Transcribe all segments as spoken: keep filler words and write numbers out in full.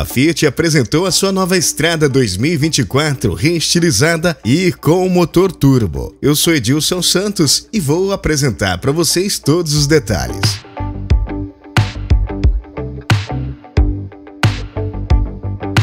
A Fiat apresentou a sua nova Strada dois mil e vinte e quatro reestilizada e com motor turbo. Eu sou Edilson Santos e vou apresentar para vocês todos os detalhes.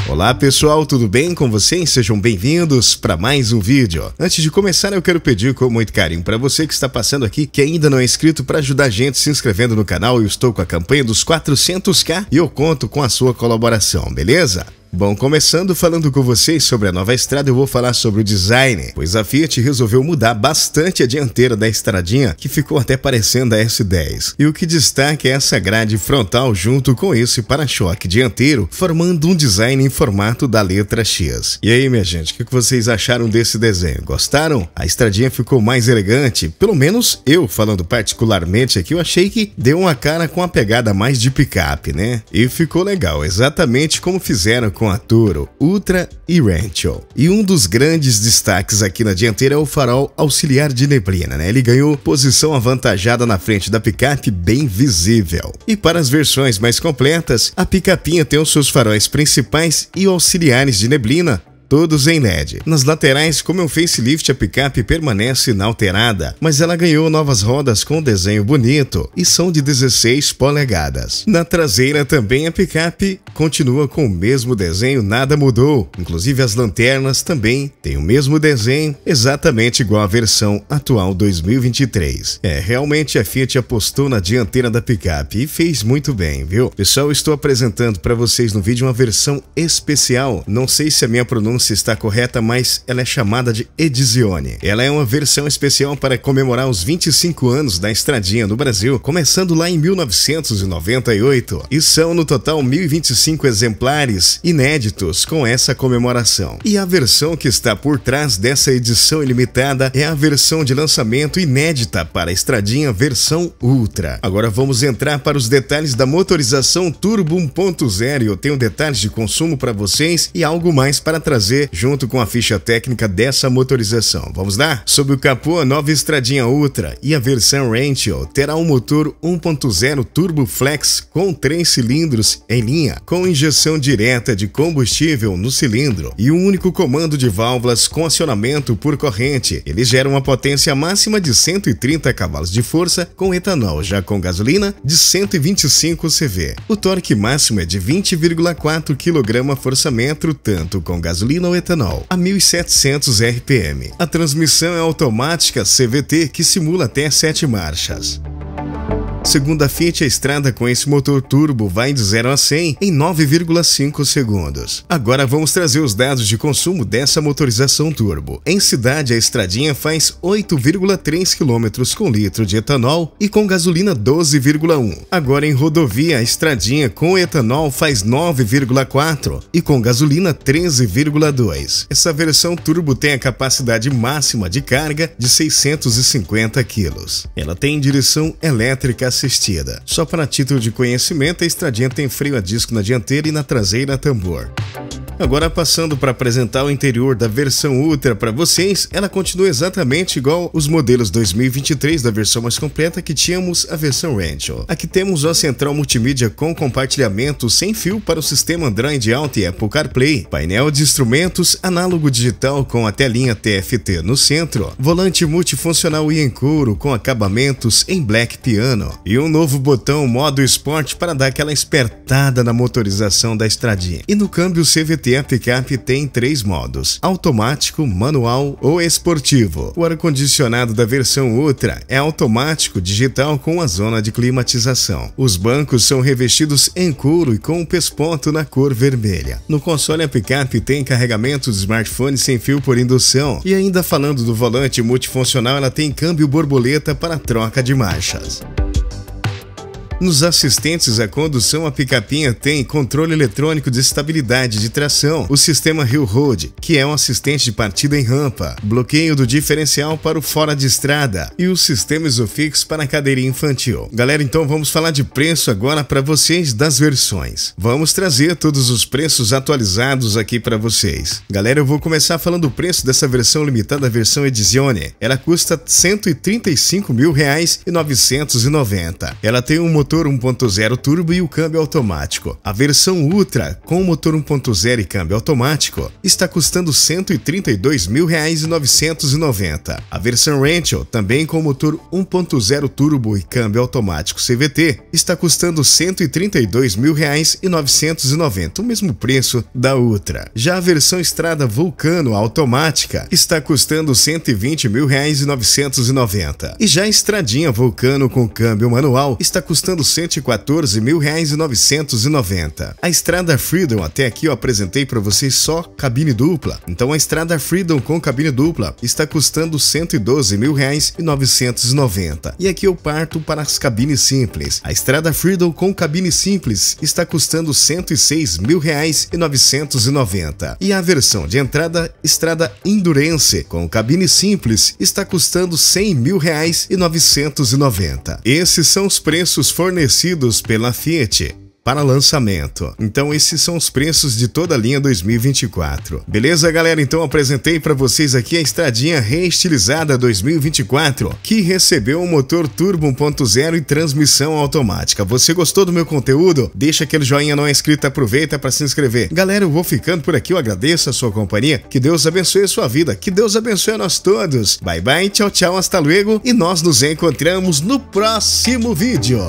Olá pessoal, tudo bem com vocês? Sejam bem-vindos para mais um vídeo. Antes de começar, eu quero pedir com muito carinho para você que está passando aqui, que ainda não é inscrito, para ajudar a gente se inscrevendo no canal. Eu estou com a campanha dos quatrocentos K e eu conto com a sua colaboração, beleza? Bom, começando falando com vocês sobre a nova Strada, eu vou falar sobre o design, pois a Fiat resolveu mudar bastante a dianteira da estradinha, que ficou até parecendo a S dez. E o que destaca é essa grade frontal junto com esse para-choque dianteiro, formando um design em formato da letra X. E aí, minha gente, o que vocês acharam desse desenho? Gostaram? A estradinha ficou mais elegante? Pelo menos eu, falando particularmente aqui, eu achei que deu uma cara com uma pegada mais de picape, né? E ficou legal, exatamente como fizeram com a Toro, Ultra e Rancho. E um dos grandes destaques aqui na dianteira é o farol auxiliar de neblina, né? Ele ganhou posição avantajada na frente da picape, bem visível. E para as versões mais completas, a picapinha tem os seus faróis principais e auxiliares de neblina, todos em L E D. Nas laterais, como é um facelift, a picape permanece inalterada, mas ela ganhou novas rodas com desenho bonito e são de dezesseis polegadas. Na traseira também a picape continua com o mesmo desenho, nada mudou. Inclusive as lanternas também têm o mesmo desenho, exatamente igual à versão atual dois mil e vinte e três. É, realmente a Fiat apostou na dianteira da picape e fez muito bem, viu? Pessoal, estou apresentando para vocês no vídeo uma versão especial. Não sei se a minha pronúncia se está correta, mas ela é chamada de Edizione. Ela é uma versão especial para comemorar os vinte e cinco anos da estradinha no Brasil, começando lá em mil novecentos e noventa e oito. E são no total mil e vinte e cinco exemplares inéditos com essa comemoração. E a versão que está por trás dessa edição ilimitada é a versão de lançamento inédita para a estradinha, versão Ultra. Agora vamos entrar para os detalhes da motorização Turbo um ponto zero. Eu tenho detalhes de consumo para vocês e algo mais para trazer junto com a ficha técnica dessa motorização. Vamos lá? Sob o capô, a nova estradinha Ultra e a versão Rancho terá um motor um ponto zero Turbo Flex com três cilindros em linha, com injeção direta de combustível no cilindro e um único comando de válvulas com acionamento por corrente. Ele gera uma potência máxima de cento e trinta cavalos de força com etanol, já com gasolina de cento e vinte e cinco cavalos. O torque máximo é de vinte vírgula quatro quilos por metro, tanto com gasolina gasolina ou etanol, a mil e setecentos R P M. A transmissão é automática C V T, que simula até sete marchas. Segundo a Fiat, a Strada com esse motor turbo vai de zero a cem em nove vírgula cinco segundos. Agora vamos trazer os dados de consumo dessa motorização turbo. Em cidade, a estradinha faz oito vírgula três quilômetros com litro de etanol e com gasolina doze vírgula um. Agora em rodovia, a estradinha com etanol faz nove vírgula quatro e com gasolina treze vírgula dois. Essa versão turbo tem a capacidade máxima de carga de seiscentos e cinquenta quilos. Ela tem direção elétrica assistida. Só para título de conhecimento, a estradinha tem freio a disco na dianteira e na traseira tambor. Agora passando para apresentar o interior da versão Ultra para vocês, ela continua exatamente igual os modelos dois mil e vinte e três da versão mais completa que tínhamos, a versão Rancho. Aqui temos a central multimídia com compartilhamento sem fio para o sistema Android Auto e Apple CarPlay, painel de instrumentos análogo digital com a telinha T F T no centro, volante multifuncional e em couro com acabamentos em black piano e um novo botão modo Sport para dar aquela espertada na motorização da estradinha. E no câmbio C V T, a picape tem três modos: automático, manual ou esportivo. O ar-condicionado da versão Ultra é automático digital com a zona de climatização. Os bancos são revestidos em couro e com um pesponto na cor vermelha. No console, a picape tem carregamento de smartphone sem fio por indução. E ainda falando do volante multifuncional, ela tem câmbio borboleta para troca de marchas. Nos assistentes à condução, a picapinha tem controle eletrônico de estabilidade de tração, o sistema Hill-Road, que é um assistente de partida em rampa, bloqueio do diferencial para o fora de estrada e o sistema Isofix para a cadeirinha infantil. Galera, então vamos falar de preço agora para vocês das versões. Vamos trazer todos os preços atualizados aqui para vocês. Galera, eu vou começar falando o preço dessa versão limitada, a versão Edizione. Ela custa cento e trinta e cinco mil reais e novecentos e noventa. Ela tem um motor motor um ponto zero turbo e o câmbio automático. A versão Ultra, com o motor um ponto zero e câmbio automático, está custando cento e trinta e dois mil reais e novecentos e noventa. A versão Rancho, também com o motor um ponto zero turbo e câmbio automático C V T, está custando cento e trinta e dois mil reais e novecentos e noventa, o mesmo preço da Ultra. Já a versão Strada Volcano automática está custando cento e vinte mil reais e novecentos e noventa. E já a Estradinha Volcano com câmbio manual está custando cento e quatorze mil reais e novecentos e noventa. A Estrada Freedom, até aqui eu apresentei para vocês só cabine dupla. Então a Estrada Freedom com cabine dupla está custando cento e doze mil reais e novecentos e noventa. E aqui eu parto para as cabines simples. A Estrada Freedom com cabine simples está custando cento e seis mil reais e novecentos e noventa. E a versão de entrada Estrada Endurance com cabine simples está custando cem mil reais e novecentos e noventa. Esses são os preços fornecidos pela Fiat para lançamento. Então esses são os preços de toda a linha dois mil e vinte e quatro. Beleza, galera? Então apresentei para vocês aqui a Estradinha reestilizada dois mil e vinte e quatro, que recebeu um motor turbo um ponto zero e transmissão automática. Você gostou do meu conteúdo? Deixa aquele joinha, não é inscrito, aproveita para se inscrever. Galera, eu vou ficando por aqui, eu agradeço a sua companhia, que Deus abençoe a sua vida, que Deus abençoe a nós todos. Bye bye, tchau, tchau, hasta luego, e nós nos encontramos no próximo vídeo.